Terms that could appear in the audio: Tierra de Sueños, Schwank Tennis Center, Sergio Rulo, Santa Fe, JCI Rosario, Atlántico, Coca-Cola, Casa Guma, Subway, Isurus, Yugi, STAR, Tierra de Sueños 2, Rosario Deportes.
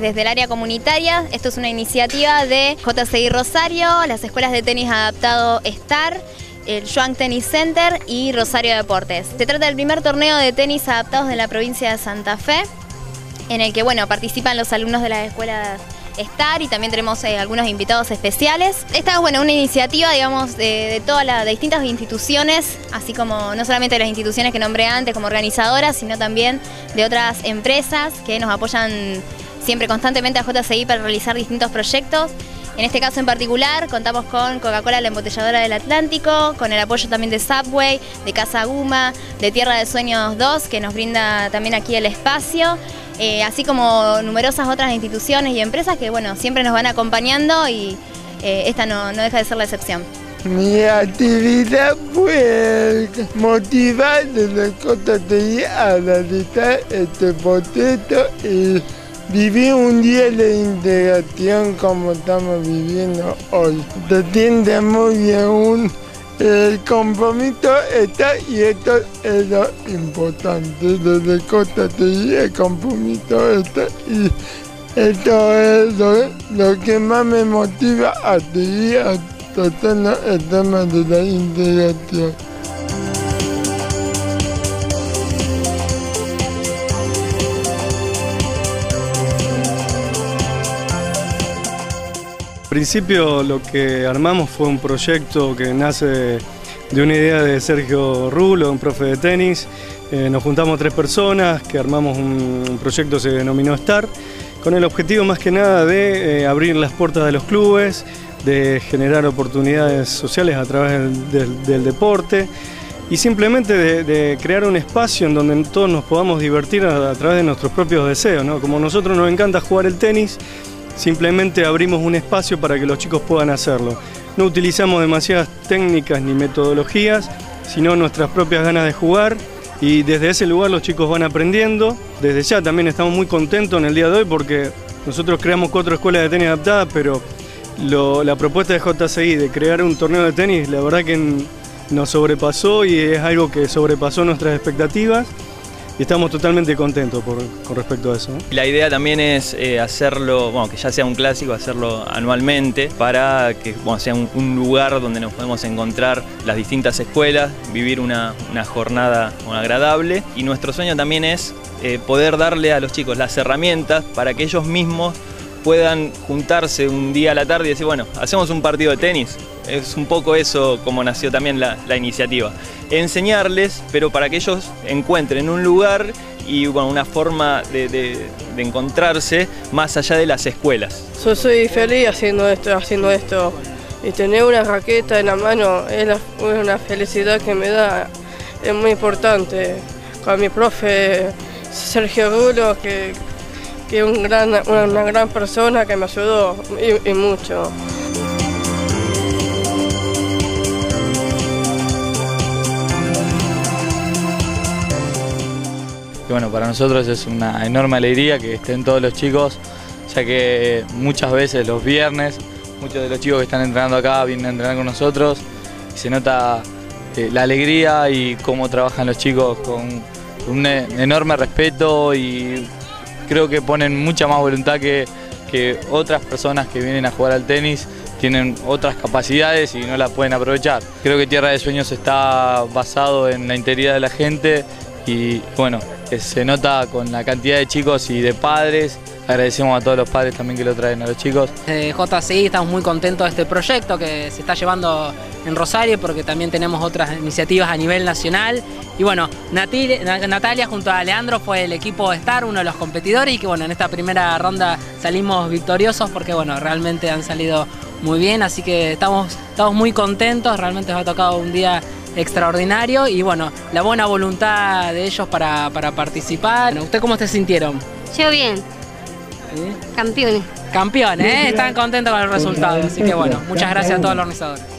Desde el área comunitaria, esto es una iniciativa de JCI Rosario, las escuelas de tenis adaptado STAR, el Schwank Tennis Center y Rosario Deportes. Se trata del primer torneo de tenis adaptados de la provincia de Santa Fe, en el que participan los alumnos de las escuelas STAR y también tenemos algunos invitados especiales. Esta es una iniciativa, de todas las distintas instituciones, así como no solamente de las instituciones que nombré antes como organizadoras, sino también de otras empresas que nos apoyan siempre constantemente a JCI para realizar distintos proyectos. En este caso en particular contamos con Coca-Cola, la embotelladora del Atlántico, con el apoyo también de Subway, de Casa Guma, de Tierra de Sueños 2, que nos brinda también aquí el espacio, así como numerosas otras instituciones y empresas que siempre nos van acompañando y esta no deja de ser la excepción. Mi actividad fue motivar desde JCI a realizar este proyecto y viví un día de integración como estamos viviendo hoy. Se siente muy bien, el compromiso está y esto es lo importante. Desde JCI el compromiso está y esto es lo que más me motiva a seguir tratando el tema de la integración. Al principio lo que armamos fue un proyecto que nace de una idea de Sergio Rulo, un profe de tenis. Nos juntamos tres personas que armamos un proyecto que se denominó STAR, con el objetivo más que nada de abrir las puertas de los clubes, de generar oportunidades sociales a través del deporte y simplemente de crear un espacio en donde todos nos podamos divertir a través de nuestros propios deseos, ¿no? Como a nosotros nos encanta jugar el tenis, simplemente abrimos un espacio para que los chicos puedan hacerlo. No utilizamos demasiadas técnicas ni metodologías, sino nuestras propias ganas de jugar, y desde ese lugar los chicos van aprendiendo. Desde ya también estamos muy contentos en el día de hoy porque nosotros creamos 4 escuelas de tenis adaptadas, pero la propuesta de JCI de crear un torneo de tenis, la verdad que nos sobrepasó y es algo que sobrepasó nuestras expectativas. Y estamos totalmente contentos con respecto a eso, ¿no? La idea también es hacerlo, que ya sea un clásico, hacerlo anualmente para que sea un lugar donde nos podemos encontrar las distintas escuelas, vivir una jornada agradable. Y nuestro sueño también es poder darle a los chicos las herramientas para que ellos mismos puedan juntarse un día a la tarde y decir, hacemos un partido de tenis. Es un poco eso como nació también la iniciativa. Enseñarles, pero para que ellos encuentren un lugar y una forma de encontrarse más allá de las escuelas. Yo soy feliz haciendo esto. Y tener una raqueta en la mano es una felicidad que me da. Es muy importante. Con mi profe Sergio Rulo, que es una gran persona que me ayudó y mucho. Para nosotros es una enorme alegría que estén todos los chicos, ya que muchas veces los viernes, muchos de los chicos que están entrenando acá vienen a entrenar con nosotros, y se nota la alegría y cómo trabajan los chicos con un enorme respeto, y creo que ponen mucha más voluntad que otras personas que vienen a jugar al tenis, tienen otras capacidades y no las pueden aprovechar. Creo que Tierra de Sueños está basado en la integridad de la gente, y se nota con la cantidad de chicos y de padres. Agradecemos a todos los padres también que lo traen a los chicos. Desde JCI estamos muy contentos de este proyecto que se está llevando en Rosario, porque también tenemos otras iniciativas a nivel nacional. Y Natalia junto a Leandro fue el equipo STAR, uno de los competidores, y que en esta primera ronda salimos victoriosos porque realmente han salido muy bien. Así que estamos muy contentos, realmente nos ha tocado un día extraordinario y la buena voluntad de ellos para participar. ¿Usted cómo se sintieron? Yo bien. Campeones. Campeones, ¿eh? Están contentos con el resultado. Así que muchas gracias a todos los organizadores.